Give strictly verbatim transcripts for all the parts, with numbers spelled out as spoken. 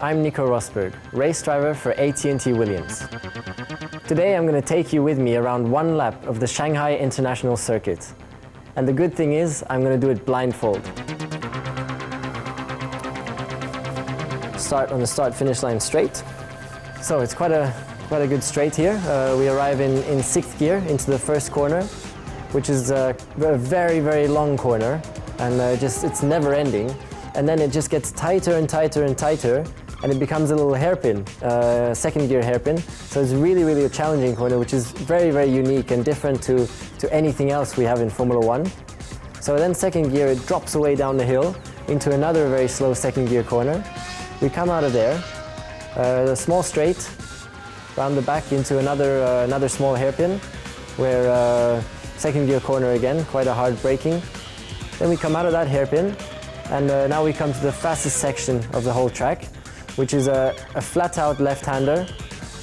I'm Nico Rosberg, race driver for A T and T Williams. Today I'm going to take you with me around one lap of the Shanghai International Circuit. And the good thing is, I'm going to do it blindfold. Start on the start-finish line straight. So it's quite a, quite a good straight here. Uh, we arrive in, in sixth gear into the first corner, which is a, a very, very long corner. And uh, just it's never-ending. And then it just gets tighter and tighter and tighter, and it becomes a little hairpin, uh, second gear hairpin. So it's really, really a challenging corner, which is very, very unique and different to, to anything else we have in Formula One. So then second gear, it drops away down the hill into another very slow second gear corner. We come out of there, uh, the small straight, round the back into another, uh, another small hairpin, where uh, second gear corner again, quite a hard braking. Then we come out of that hairpin, and uh, now we come to the fastest section of the whole track, which is a, a flat-out left-hander,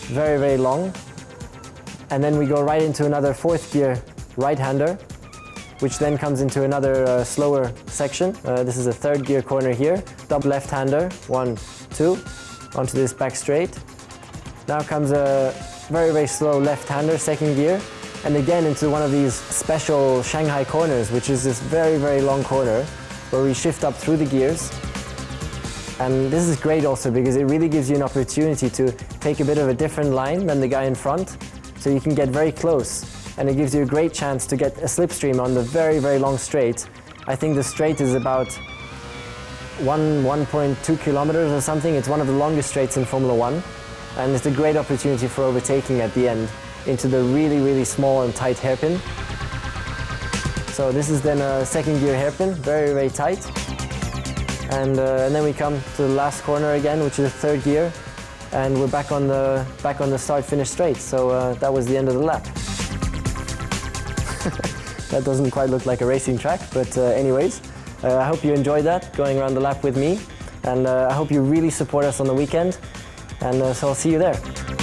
very, very long. And then we go right into another fourth-gear right-hander, which then comes into another uh, slower section. Uh, this is a third-gear corner here, double left-hander, one, two, onto this back straight. Now comes a very, very slow left-hander, second gear, and again into one of these special Shanghai corners, which is this very, very long corner, where we shift up through the gears. And this is great also because it really gives you an opportunity to take a bit of a different line than the guy in front, so you can get very close, and it gives you a great chance to get a slipstream on the very, very long straight. I think the straight is about one point two kilometers or something. It's one of the longest straights in Formula One, and it's a great opportunity for overtaking at the end into the really, really small and tight hairpin. So this is then a second gear hairpin, very, very tight. And, uh, and then we come to the last corner again, which is third gear. And we're back on the, back on the start-finish straight. So uh, that was the end of the lap. That doesn't quite look like a racing track, but uh, anyways, uh, I hope you enjoyed that, going around the lap with me. And uh, I hope you really support us on the weekend. And uh, so I'll see you there.